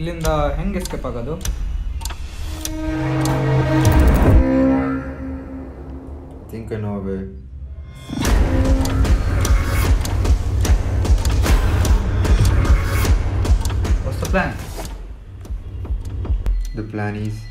ಇಲ್ಲಿಂದ ಹೆಂಗೆ ಎಸ್ಕೇಪ್ ಆಗೋದು? Think I no way. What's the plan? The plan is